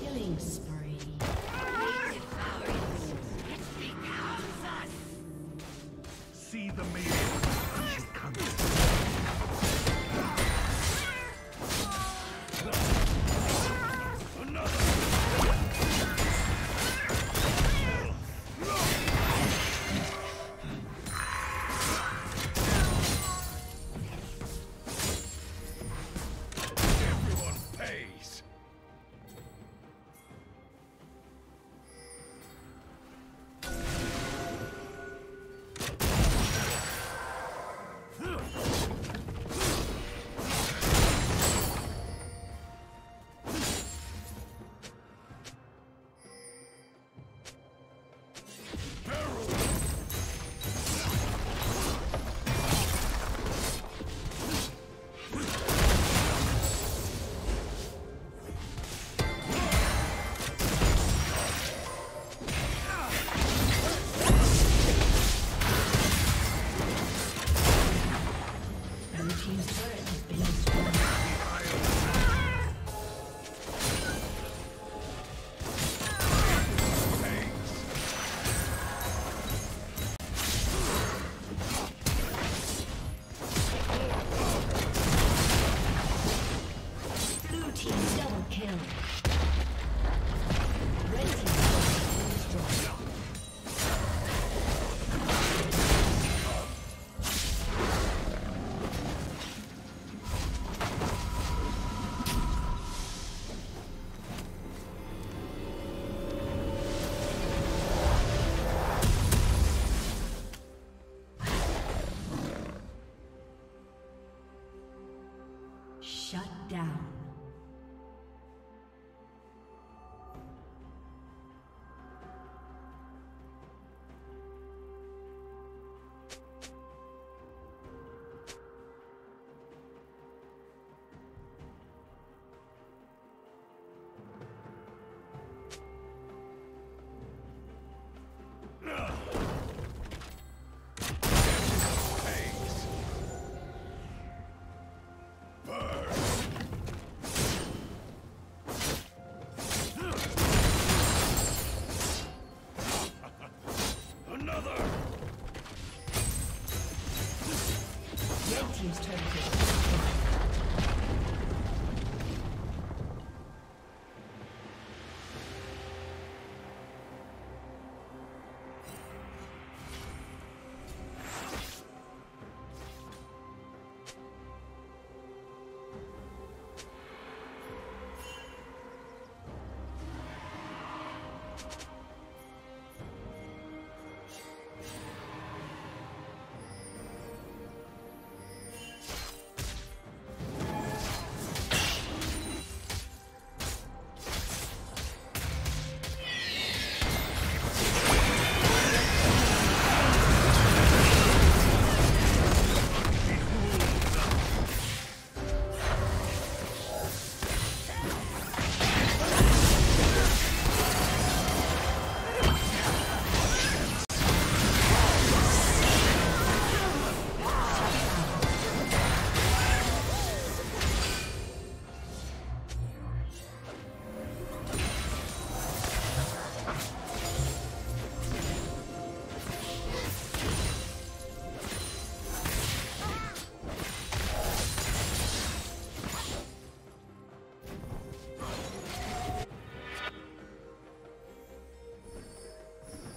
Killing spree. Another!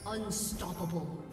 Unstoppable.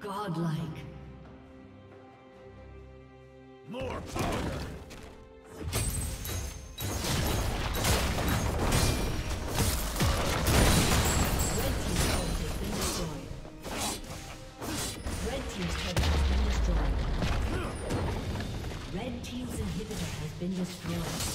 Godlike. More power! Red team's turret has been destroyed.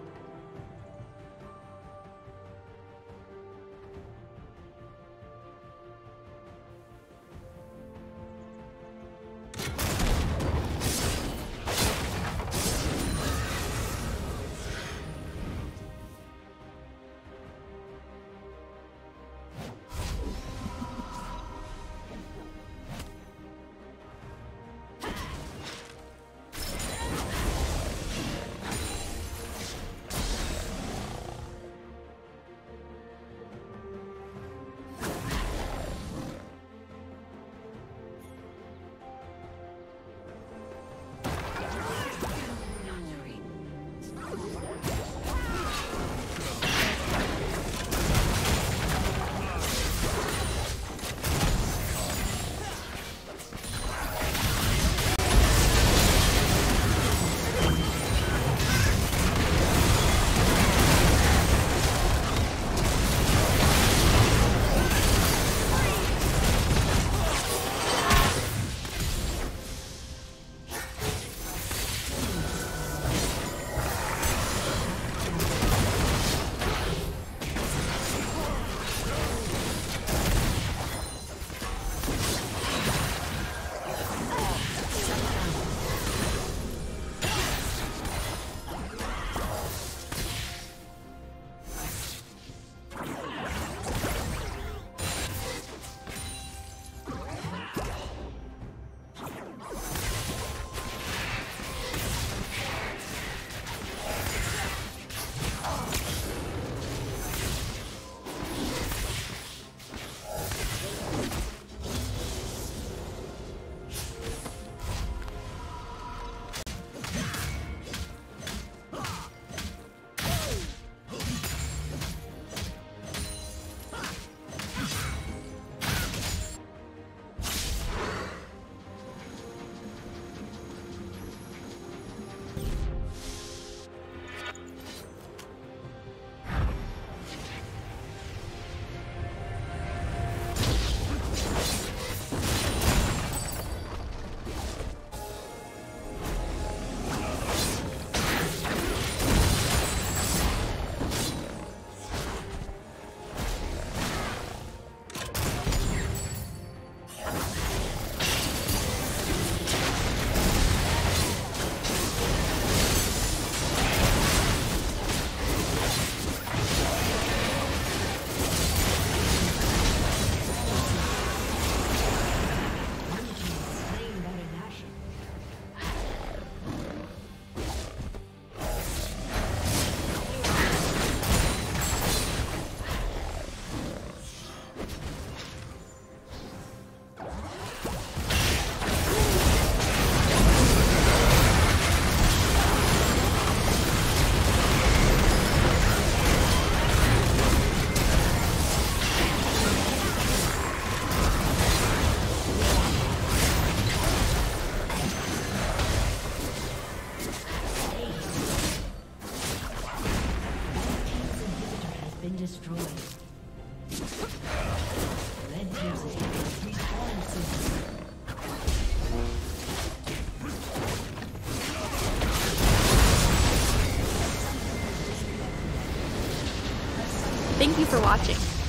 Thank you for watching.